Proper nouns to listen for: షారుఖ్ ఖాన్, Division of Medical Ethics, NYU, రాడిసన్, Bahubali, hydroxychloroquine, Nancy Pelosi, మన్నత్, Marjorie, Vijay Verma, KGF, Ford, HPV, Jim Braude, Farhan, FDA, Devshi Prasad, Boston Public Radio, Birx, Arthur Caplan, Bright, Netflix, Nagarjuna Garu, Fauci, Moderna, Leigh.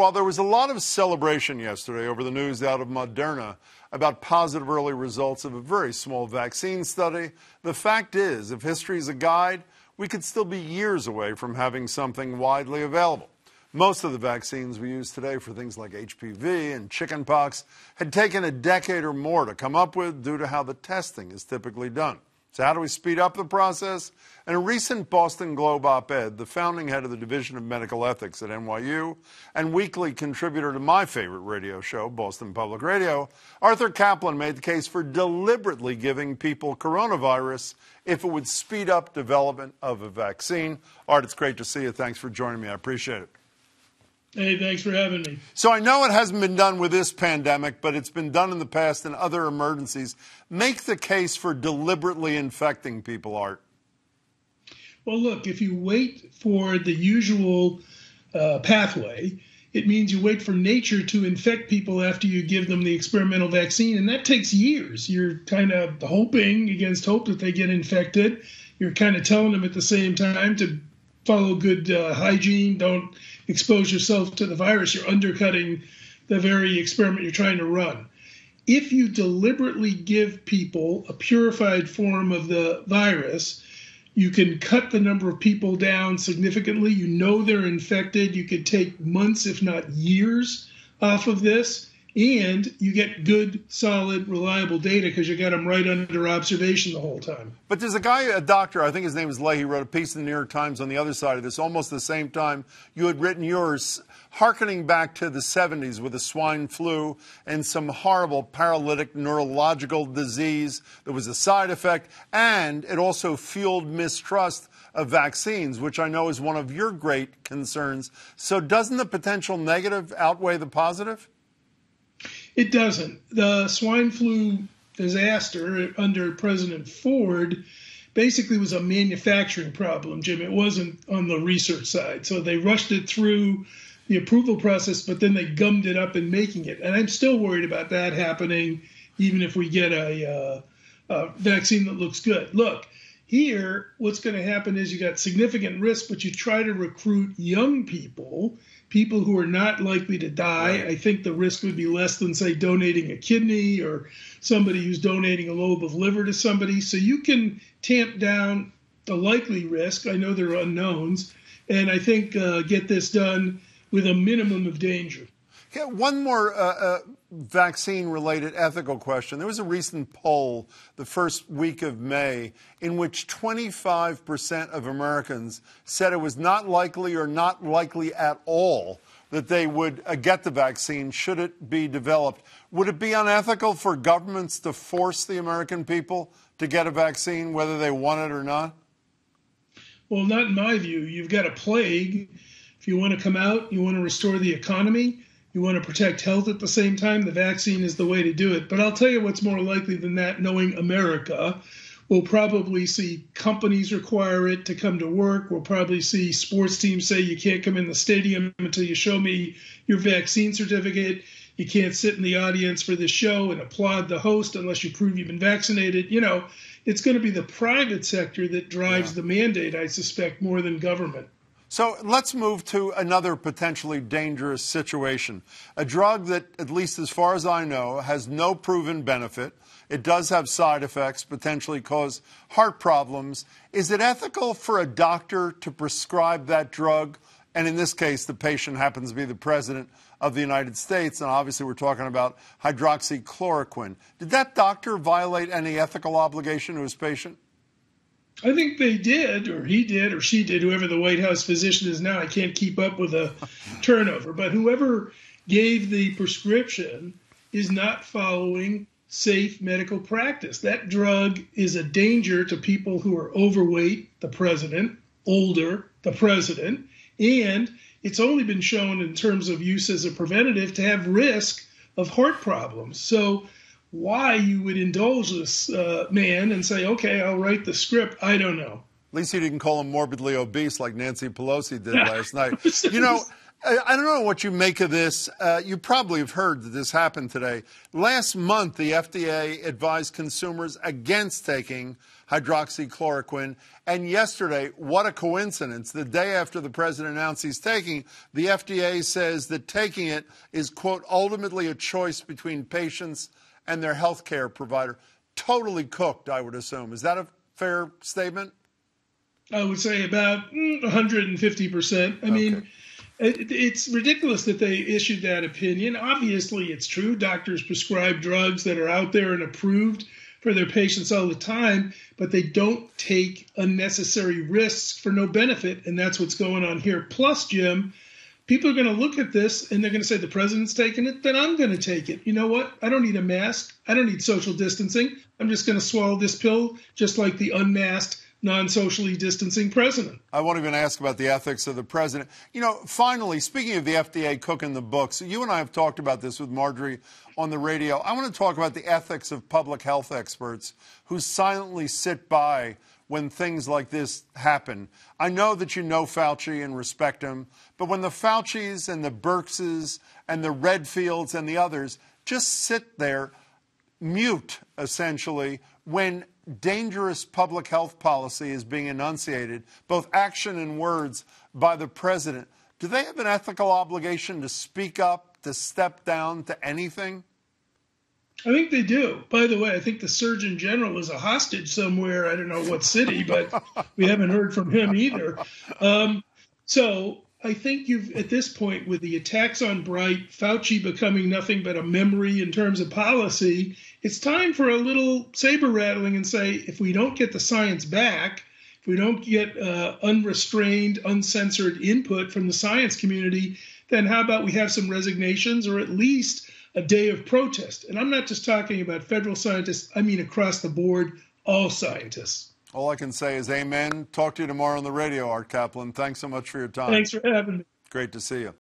While there was a lot of celebration yesterday over the news out of Moderna about positive early results of a very small vaccine study, the fact is, if history is a guide, we could still be years away from having something widely available. Most of the vaccines we use today for things like HPV and chickenpox had taken a decade or more to come up with due to how the testing is typically done. So how do we speed up the process? In a recent Boston Globe op-ed, the founding head of the Division of Medical Ethics at NYU and weekly contributor to my favorite radio show, Boston Public Radio, Arthur Caplan made the case for deliberately giving people coronavirus if it would speed up development of a vaccine. Art, it's great to see you. Thanks for joining me. I appreciate it. Hey, thanks for having me. So I know it hasn't been done with this pandemic, but it's been done in the past in other emergencies. Make the case for deliberately infecting people, Art. Well, look, if you wait for the usual pathway, it means you wait for nature to infect people after you give them the experimental vaccine, and that takes years. You're kind of hoping against hope that they get infected. You're kind of telling them at the same time to follow good hygiene, don't expose yourself to the virus. You're undercutting the very experiment you're trying to run. If you deliberately give people a purified form of the virus, you can cut the number of people down significantly. You know they're infected. You could take months, if not years, off of this. And you get good, solid, reliable data because you got them right under observation the whole time. But there's a guy, a doctor, I think his name is Leigh, he wrote a piece in the New York Times on the other side of this, almost the same time you had written yours, hearkening back to the 70s with the swine flu and some horrible paralytic neurological disease that was a side effect, and it also fueled mistrust of vaccines, which I know is one of your great concerns. So doesn't the potential negative outweigh the positive? It doesn't. The swine flu disaster under President Ford basically was a manufacturing problem, Jim. It wasn't on the research side. So they rushed it through the approval process, but then they gummed it up in making it. And I'm still worried about that happening, even if we get a vaccine that looks good. Look, here, what's going to happen is you got significant risk, but you try to recruit young people, people who are not likely to die. I think the risk would be less than, say, donating a kidney or somebody who's donating a lobe of liver to somebody. So you can tamp down the likely risk. I know there are unknowns. And I think get this done with a minimum of danger. Okay, one more vaccine-related ethical question. There was a recent poll the first week of May in which 25% of Americans said it was not likely or not likely at all that they would get the vaccine should it be developed. Would it be unethical for governments to force the American people to get a vaccine, whether they want it or not? Well, not in my view. You've got a plague. If you want to come out, you want to restore the economy, you want to protect health at the same time, the vaccine is the way to do it. But I'll tell you what's more likely than that, knowing America. We'll probably see companies require it to come to work. We'll probably see sports teams say you can't come in the stadium until you show me your vaccine certificate. You can't sit in the audience for this show and applaud the host unless you prove you've been vaccinated. You know, it's going to be the private sector that drives the mandate, I suspect, more than government. So let's move to another potentially dangerous situation, a drug that, at least as far as I know, has no proven benefit. It does have side effects, potentially cause heart problems. Is it ethical for a doctor to prescribe that drug? And in this case, the patient happens to be the president of the United States, and obviously we're talking about hydroxychloroquine. Did that doctor violate any ethical obligation to his patient? I think they did, or he did, or she did, whoever the White House physician is now. I can't keep up with the turnover. But whoever gave the prescription is not following safe medical practice. That drug is a danger to people who are overweight, the president, older, the president, and it's only been shown in terms of use as a preventative to have risk of heart problems. So why you would indulge this man and say, okay, I'll write the script, I don't know. At least you didn't call him morbidly obese like Nancy Pelosi did last night. You know, I don't know what you make of this. You probably have heard that this happened today. Last month, the FDA advised consumers against taking hydroxychloroquine. And yesterday, what a coincidence, the day after the president announced he's taking, the FDA says that taking it is, quote, ultimately a choice between patients and their health care provider. Totally cooked, I would assume. Is that a fair statement? I would say about 150%. I mean, it's ridiculous that they issued that opinion. Obviously, it's true. Doctors prescribe drugs that are out there and approved for their patients all the time, but they don't take unnecessary risks for no benefit, and that's what's going on here. Plus, Jim, people are going to look at this, and they're going to say, the president's taking it, then I'm going to take it. You know what? I don't need a mask. I don't need social distancing. I'm just going to swallow this pill just like the unmasked non-socially distancing president. I won't even ask about the ethics of the president. You know, finally, speaking of the FDA cooking the books, you and I have talked about this with Marjorie on the radio. I want to talk about the ethics of public health experts who silently sit by when things like this happen. I know that you know Fauci and respect him, but when the Faucis and the Birxes and the Redfields and the others just sit there, mute, essentially, when dangerous public health policy is being enunciated, both action and words, by the president. Do they have an ethical obligation to speak up, to step down, to anything? I think they do. By the way, I think the Surgeon General is a hostage somewhere. I don't know what city, but we haven't heard from him either. So I think you've, at this point, with the attacks on Bright, Fauci becoming nothing but a memory in terms of policy, it's time for a little saber rattling and say, if we don't get the science back, if we don't get unrestrained, uncensored input from the science community, then how about we have some resignations or at least a day of protest? And I'm not just talking about federal scientists. I mean across the board, all scientists. All I can say is amen. Talk to you tomorrow on the radio, Art Caplan. Thanks so much for your time. Thanks for having me. Great to see you.